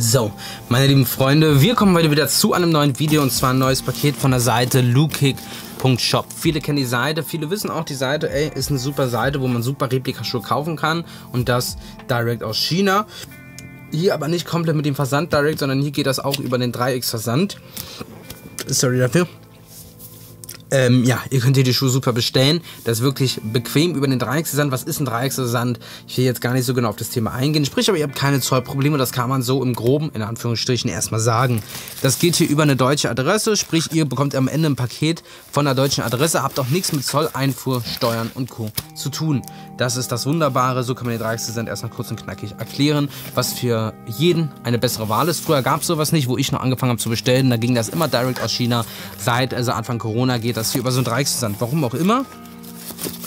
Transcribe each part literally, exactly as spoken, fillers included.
So, meine lieben Freunde, wir kommen heute wieder zu einem neuen Video, und zwar ein neues Paket von der Seite LucKick Punkt shop. Viele kennen die Seite, viele wissen auch, die Seite, ey, ist eine super Seite, wo man super Replikaschuhe kaufen kann, und das direkt aus China. Hier aber nicht komplett mit dem Versand direkt, sondern hier geht das auch über den drei X Versand. Sorry dafür. Ähm, ja, ihr könnt hier die Schuhe super bestellen. Das ist wirklich bequem über den drei X-Versand. Was ist ein drei X-Versand? Ich will jetzt gar nicht so genau auf das Thema eingehen. Sprich, aber ihr habt keine Zollprobleme. Das kann man so im Groben, in Anführungsstrichen, erstmal sagen. Das geht hier über eine deutsche Adresse. Sprich, ihr bekommt am Ende ein Paket von einer deutschen Adresse. Habt auch nichts mit Zoll, Einfuhr, Steuern und Co. zu tun. Das ist das Wunderbare. So kann man den drei X-Versand erstmal kurz und knackig erklären, was für jeden eine bessere Wahl ist. Früher gab es sowas nicht, wo ich noch angefangen habe zu bestellen. Da ging das immer direkt aus China. Seit also Anfang Corona geht das hier über so ein drei X-Versand. Warum auch immer.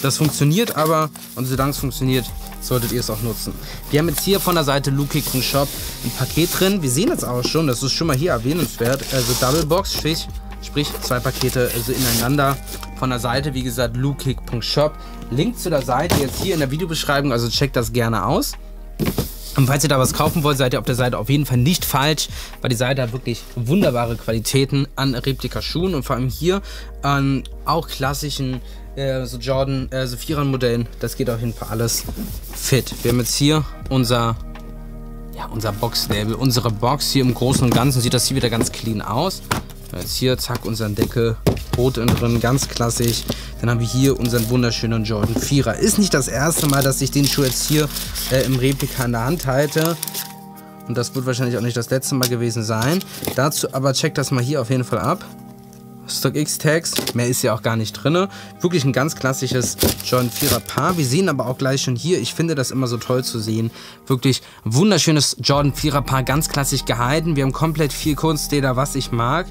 Das funktioniert aber, und solange es funktioniert, solltet ihr es auch nutzen. Wir haben jetzt hier von der Seite LucKick Punkt shop ein Paket drin. Wir sehen jetzt auch schon, das ist schon mal hier erwähnenswert, also Double Box, sprich, sprich zwei Pakete also ineinander von der Seite, wie gesagt, LucKick Punkt shop. Link zu der Seite jetzt hier in der Videobeschreibung, also checkt das gerne aus. Und falls ihr da was kaufen wollt, seid ihr auf der Seite auf jeden Fall nicht falsch, weil die Seite hat wirklich wunderbare Qualitäten an Replika-Schuhen und vor allem hier an auch klassischen äh, so Jordan, äh, so Vierern-Modellen. Das geht auf jeden Fall alles fit. Wir haben jetzt hier unser, ja, unser Box-Label, unsere Box hier im Großen und Ganzen. Sieht das hier wieder ganz clean aus. Jetzt hier, zack, unseren Deckel, Rot innen drin, ganz klassisch. Dann haben wir hier unseren wunderschönen Jordan Vierer. Ist nicht das erste Mal, dass ich den Schuh jetzt hier äh, im Replika in der Hand halte. Und das wird wahrscheinlich auch nicht das letzte Mal gewesen sein. Dazu aber checkt das mal hier auf jeden Fall ab. Stock X Tags, mehr ist ja auch gar nicht drin. Wirklich ein ganz klassisches Jordan Vierer Paar. Wir sehen aber auch gleich schon hier, ich finde das immer so toll zu sehen, wirklich wunderschönes Jordan Vierer Paar, ganz klassisch gehalten. Wir haben komplett viel Kunstleder, was ich mag.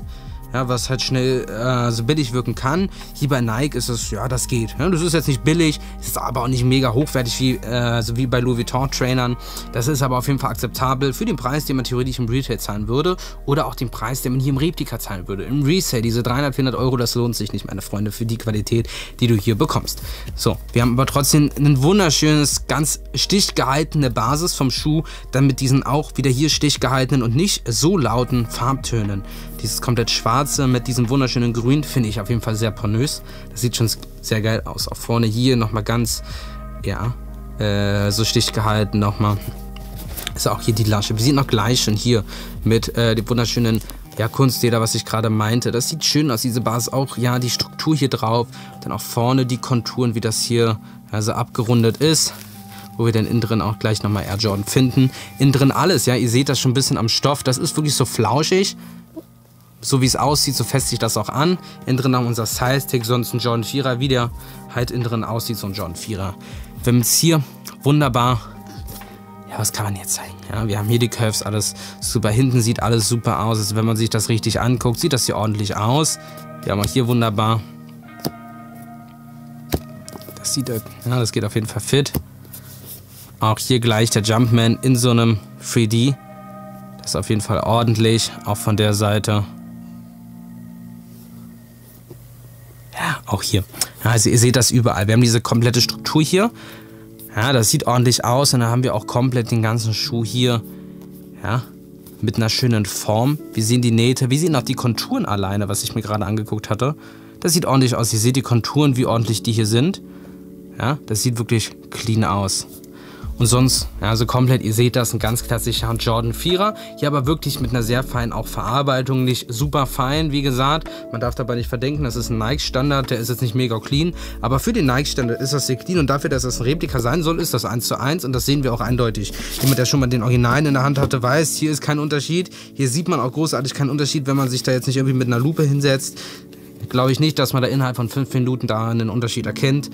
Ja, was halt schnell äh, so billig wirken kann. Hier bei Nike ist es, ja, das geht. Ja, das ist jetzt nicht billig, ist aber auch nicht mega hochwertig, wie, äh, so wie bei Louis Vuitton Trainern. Das ist aber auf jeden Fall akzeptabel für den Preis, den man theoretisch im Retail zahlen würde. Oder auch den Preis, den man hier im Replika zahlen würde. Im Resale, diese dreihundert, vierhundert Euro, das lohnt sich nicht, meine Freunde, für die Qualität, die du hier bekommst. So, wir haben aber trotzdem ein wunderschönes, ganz stichgehaltene Basis vom Schuh. Dann mit diesen auch wieder hier stichgehaltenen und nicht so lauten Farbtönen. Dieses komplett schwarz mit diesem wunderschönen Grün finde ich auf jeden Fall sehr pornös. Das sieht schon sehr geil aus. Auch vorne hier nochmal ganz, ja, äh, so stichgehalten nochmal. Ist auch hier die Lasche. Wir sehen auch gleich schon hier mit äh, dem wunderschönen, ja, Kunstleder, was ich gerade meinte. Das sieht schön aus, diese Basis auch. Ja, die Struktur hier drauf. Dann auch vorne die Konturen, wie das hier also abgerundet ist. Wo wir dann innen drin auch gleich nochmal Air Jordan finden. Innen drin alles, ja. Ihr seht das schon ein bisschen am Stoff. Das ist wirklich so flauschig. So wie es aussieht, so fest sich das auch an. Innen drin haben wir unser Size-Tag, sonst ein Jordan Vierer, wie der halt innen drin aussieht, so ein Jordan Vierer. Wir haben jetzt hier wunderbar, ja, was kann man jetzt zeigen? Ja, wir haben hier die Curves, alles super. Hinten sieht alles super aus. Also wenn man sich das richtig anguckt, sieht das hier ordentlich aus. Wir haben auch hier wunderbar. Das sieht, ja, das geht auf jeden Fall fit. Auch hier gleich der Jumpman in so einem drei D. Das ist auf jeden Fall ordentlich, auch von der Seite. Auch hier. Also ihr seht das überall. Wir haben diese komplette Struktur hier. Ja, das sieht ordentlich aus. Und dann haben wir auch komplett den ganzen Schuh hier. Ja, mit einer schönen Form. Wir sehen die Nähte. Wir sehen auch die Konturen alleine, was ich mir gerade angeguckt hatte. Das sieht ordentlich aus. Ihr seht die Konturen, wie ordentlich die hier sind. Ja, das sieht wirklich clean aus. Und sonst, also komplett, ihr seht das, ein ganz klassischer Jordan Vierer. Hier aber wirklich mit einer sehr feinen auch Verarbeitung, nicht super fein, wie gesagt. Man darf dabei nicht verdenken, das ist ein Nike-Standard, der ist jetzt nicht mega clean. Aber für den Nike-Standard ist das sehr clean, und dafür, dass das ein Replika sein soll, ist das eins zu eins, und das sehen wir auch eindeutig. Jemand, der schon mal den Originalen in der Hand hatte, weiß, hier ist kein Unterschied. Hier sieht man auch großartig keinen Unterschied, wenn man sich da jetzt nicht irgendwie mit einer Lupe hinsetzt. Glaube ich nicht, dass man da innerhalb von fünf Minuten da einen Unterschied erkennt.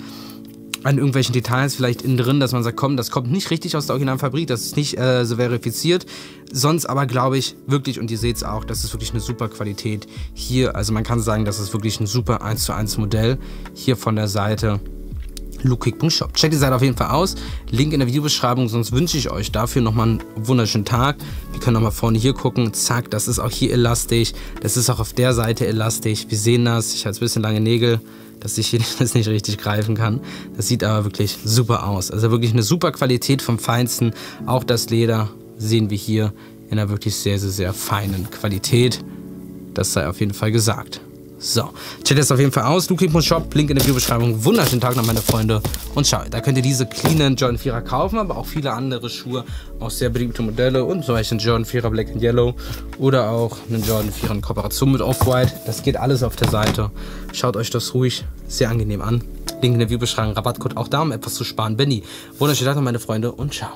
An irgendwelchen Details vielleicht innen drin, dass man sagt, komm, das kommt nicht richtig aus der Originalfabrik, das ist nicht äh, so verifiziert. Sonst aber glaube ich wirklich, und ihr seht es auch, das ist wirklich eine super Qualität hier. Also man kann sagen, das ist wirklich ein super eins zu eins Modell hier von der Seite LucKick Punkt shop. Checkt die Seite auf jeden Fall aus. Link in der Videobeschreibung, sonst wünsche ich euch dafür nochmal einen wunderschönen Tag. Wir können nochmal vorne hier gucken. Zack, das ist auch hier elastisch. Das ist auch auf der Seite elastisch. Wir sehen das. Ich habe ein bisschen lange Nägel, dass ich hier das nicht richtig greifen kann. Das sieht aber wirklich super aus. Also wirklich eine super Qualität vom Feinsten. Auch das Leder. sehen wir hier in einer wirklich sehr, sehr, sehr feinen Qualität. Das sei auf jeden Fall gesagt. So, checkt das auf jeden Fall aus. LucKick Punkt shop, Link in der Videobeschreibung. Wunderschönen Tag noch, meine Freunde. Und schaut, da könnt ihr diese cleanen Jordan vierer kaufen, aber auch viele andere Schuhe, auch sehr beliebte Modelle und zum Beispiel einen Jordan vierer Black and Yellow oder auch einen Jordan vierer in Kooperation mit Off-White. Das geht alles auf der Seite. Schaut euch das ruhig sehr angenehm an. Link in der Videobeschreibung, Rabattcode auch da, um etwas zu sparen. Benni, wunderschönen Tag noch, meine Freunde, und ciao.